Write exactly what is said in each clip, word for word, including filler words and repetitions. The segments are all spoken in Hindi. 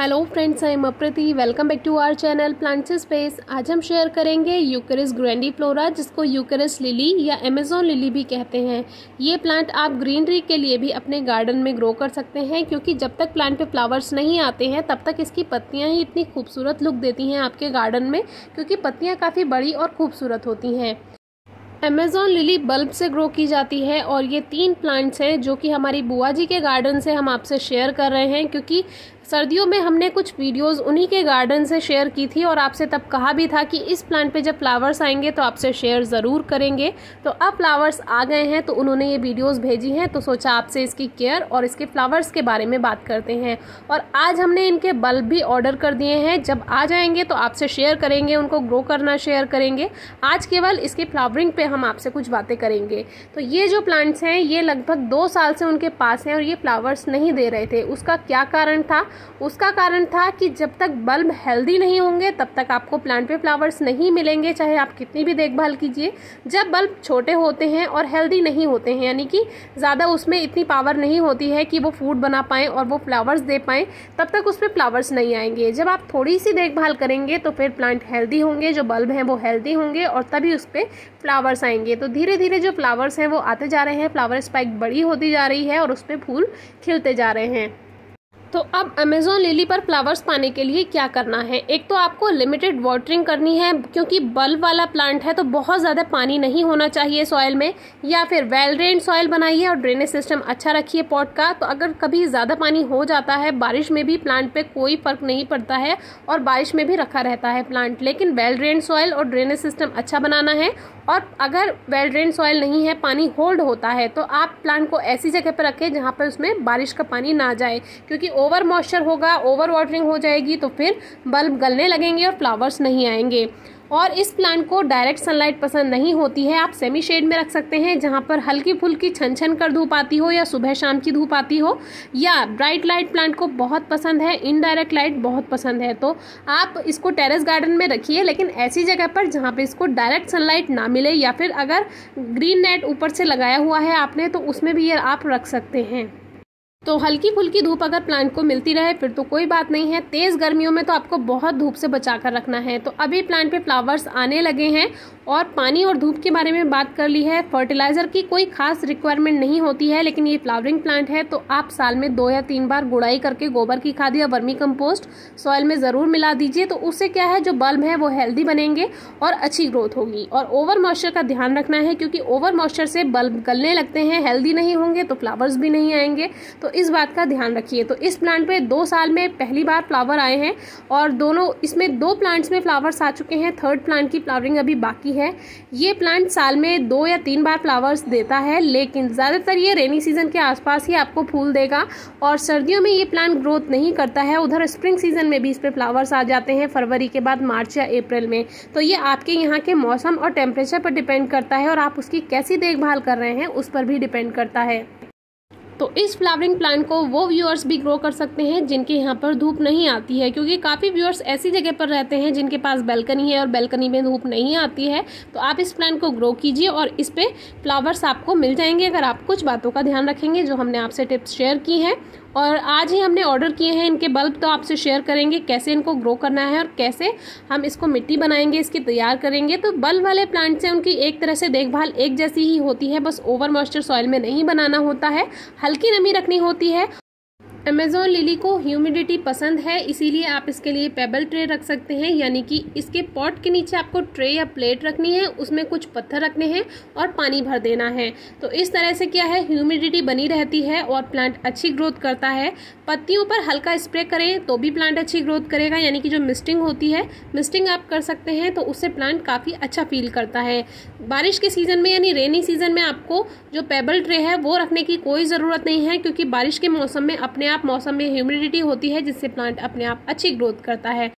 Hello friends, I am Aprati. Welcome back to our channel plants space. आज हम शेयर करेंगे यूकरिस ग्रैंडिफ्लोरा, जिसको यूकरिस लिली या अमेज़न लिली भी कहते हैं। ये प्लांट आप ग्रीनरी के लिए भी अपने गार्डन में ग्रो कर सकते हैं, क्योंकि जब तक प्लांट पे फ्लावर्स नहीं आते हैं तब तक इसकी पत्तियाँ ही इतनी खूबसूरत लुक देती हैं आपके गार्डन में, क्योंकि पत्तियाँ काफ़ी बड़ी और खूबसूरत होती हैं। अमेज़न लिली बल्ब से ग्रो की जाती है और ये तीन प्लांट्स हैं जो कि हमारी बुआ जी के गार्डन से हम आपसे शेयर कर रहे हैं, क्योंकि सर्दियों में हमने कुछ वीडियोस उन्हीं के गार्डन से शेयर की थी और आपसे तब कहा भी था कि इस प्लांट पे जब फ्लावर्स आएंगे तो आपसे शेयर ज़रूर करेंगे। तो अब फ्लावर्स आ गए हैं, तो उन्होंने ये वीडियोस भेजी हैं, तो सोचा आपसे इसकी केयर और इसके फ्लावर्स के बारे में बात करते हैं। और आज हमने इनके बल्ब भी ऑर्डर कर दिए हैं, जब आ जाएंगे तो आपसे शेयर करेंगे, उनको ग्रो करना शेयर करेंगे। आज केवल इसकी फ्लावरिंग पर हम आपसे कुछ बातें करेंगे। तो ये जो प्लांट्स हैं ये लगभग दो साल से उनके पास हैं और ये फ्लावर्स नहीं दे रहे थे। उसका क्या कारण था? उसका कारण था कि जब तक बल्ब हेल्दी नहीं होंगे तब तक आपको प्लांट पे फ्लावर्स नहीं मिलेंगे, चाहे आप कितनी भी देखभाल कीजिए। जब बल्ब छोटे होते हैं और हेल्दी नहीं होते हैं, यानी कि ज़्यादा उसमें इतनी पावर नहीं होती है कि वो फूड बना पाएँ और वो फ्लावर्स दे पाएँ, तब तक उस पर फ्लावर्स नहीं आएंगे। जब आप थोड़ी सी देखभाल करेंगे तो फिर प्लांट हेल्दी होंगे, जो बल्ब हैं वो हेल्दी होंगे और तभी उस पर फ्लावर्स आएंगे। तो धीरे धीरे जो फ्लावर्स हैं वो आते जा रहे हैं, फ्लावर स्पाइक बड़ी होती जा रही है और उस पर फूल खिलते जा रहे हैं। तो अब अमेज़न लिली पर फ्लावर्स पाने के लिए क्या करना है? एक तो आपको लिमिटेड वाटरिंग करनी है, क्योंकि बल्ब वाला प्लांट है तो बहुत ज़्यादा पानी नहीं होना चाहिए सॉइल में। या फिर वेल ड्रेन सॉइल बनाइए और ड्रेनेज सिस्टम अच्छा रखिए पॉट का। तो अगर कभी ज़्यादा पानी हो जाता है, बारिश में भी प्लांट पे कोई फ़र्क नहीं पड़ता है और बारिश में भी रखा रहता है प्लांट। लेकिन वेल ड्रेन सॉइल और ड्रेनेज सिस्टम अच्छा बनाना है। और अगर वेल ड्रेन सॉइल नहीं है, पानी होल्ड होता है, तो आप प्लांट को ऐसी जगह पर रखें जहाँ पर उसमें बारिश का पानी ना जाए, क्योंकि ओवर मॉइस्चर होगा, ओवर वाटरिंग हो जाएगी तो फिर बल्ब गलने लगेंगे और फ्लावर्स नहीं आएंगे। और इस प्लांट को डायरेक्ट सनलाइट पसंद नहीं होती है। आप सेमी शेड में रख सकते हैं, जहाँ पर हल्की फुल्की छन छन कर धूप आती हो या सुबह शाम की धूप आती हो। या ब्राइट लाइट प्लांट को बहुत पसंद है, इनडायरेक्ट लाइट बहुत पसंद है, तो आप इसको टेरेस गार्डन में रखिए, लेकिन ऐसी जगह पर जहाँ पर इसको डायरेक्ट सनलाइट ना मिले। या फिर अगर ग्रीन नेट ऊपर से लगाया हुआ है आपने तो उसमें भी ये आप रख सकते हैं। तो हल्की फुल्की धूप अगर प्लांट को मिलती रहे फिर तो कोई बात नहीं है। तेज़ गर्मियों में तो आपको बहुत धूप से बचा कर रखना है। तो अभी प्लांट पे फ्लावर्स आने लगे हैं और पानी और धूप के बारे में बात कर ली है। फर्टिलाइज़र की कोई खास रिक्वायरमेंट नहीं होती है, लेकिन ये फ्लावरिंग प्लांट है तो आप साल में दो या तीन बार गुड़ाई करके गोबर की खाद या वर्मी कम्पोस्ट सॉइल में ज़रूर मिला दीजिए। तो उससे क्या है, जो बल्ब हैं वो हेल्दी बनेंगे और अच्छी ग्रोथ होगी। और ओवर मॉइस्चर का ध्यान रखना है, क्योंकि ओवर मॉइस्चर से बल्ब गलने लगते हैं, हेल्दी नहीं होंगे तो फ्लावर्स भी नहीं आएंगे, तो इस बात का ध्यान रखिए। तो इस प्लांट पे दो साल में पहली बार फ्लावर आए हैं और दोनों इसमें दो प्लांट्स में फ्लावर्स आ चुके हैं, थर्ड प्लांट की फ्लावरिंग अभी बाकी है। ये प्लांट साल में दो या तीन बार फ्लावर्स देता है, लेकिन ज़्यादातर ये रेनी सीजन के आसपास ही आपको फूल देगा और सर्दियों में ये प्लांट ग्रोथ नहीं करता है। उधर स्प्रिंग सीजन में भी इस पर फ्लावर्स आ जाते हैं, फरवरी के बाद मार्च या अप्रैल में। तो ये आपके यहाँ के मौसम और टेम्परेचर पर डिपेंड करता है और आप उसकी कैसी देखभाल कर रहे हैं उस पर भी डिपेंड करता है। तो इस फ्लावरिंग प्लांट को वो व्यूअर्स भी ग्रो कर सकते हैं जिनके यहाँ पर धूप नहीं आती है, क्योंकि काफ़ी व्यूअर्स ऐसी जगह पर रहते हैं जिनके पास बैल्कनी है और बैल्कनी में धूप नहीं आती है। तो आप इस प्लांट को ग्रो कीजिए और इस पर फ्लावर्स आपको मिल जाएंगे, अगर आप कुछ बातों का ध्यान रखेंगे जो हमने आपसे टिप्स शेयर की हैं। और आज ही हमने ऑर्डर किए हैं इनके बल्ब, तो आपसे शेयर करेंगे कैसे इनको ग्रो करना है और कैसे हम इसको मिट्टी बनाएंगे, इसकी तैयार करेंगे। तो बल्ब वाले प्लांट से उनकी एक तरह से देखभाल एक जैसी ही होती है, बस ओवर मॉइस्चर सॉइल में नहीं बनाना होता है, हल्की नमी रखनी होती है। अमेज़न लिली को ह्यूमिडिटी पसंद है, इसीलिए आप इसके लिए पेबल ट्रे रख सकते हैं, यानी कि इसके पॉट के नीचे आपको ट्रे या प्लेट रखनी है, उसमें कुछ पत्थर रखने हैं और पानी भर देना है। तो इस तरह से क्या है, ह्यूमिडिटी बनी रहती है और प्लांट अच्छी ग्रोथ करता है। पत्तियों पर हल्का स्प्रे करें तो भी प्लांट अच्छी ग्रोथ करेगा, यानी कि जो मिस्टिंग होती है, मिस्टिंग आप कर सकते हैं, तो उससे प्लांट काफ़ी अच्छा फील करता है। बारिश के सीज़न में यानी रेनी सीज़न में आपको जो पेबल ट्रे है वो रखने की कोई ज़रूरत नहीं है, क्योंकि बारिश के मौसम में अपने आप मौसम में ह्यूमिडिटी होती है, जिससे प्लांट अपने आप अच्छी ग्रोथ करता है।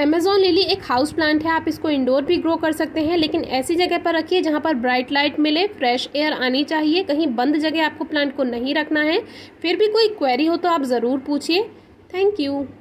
अमेज़न लिली एक हाउस प्लांट है, आप इसको इंडोर भी ग्रो कर सकते हैं, लेकिन ऐसी जगह पर रखिए जहाँ पर ब्राइट लाइट मिले, फ्रेश एयर आनी चाहिए, कहीं बंद जगह आपको प्लांट को नहीं रखना है। फिर भी कोई क्वेरी हो तो आप ज़रूर पूछिए। Thank you.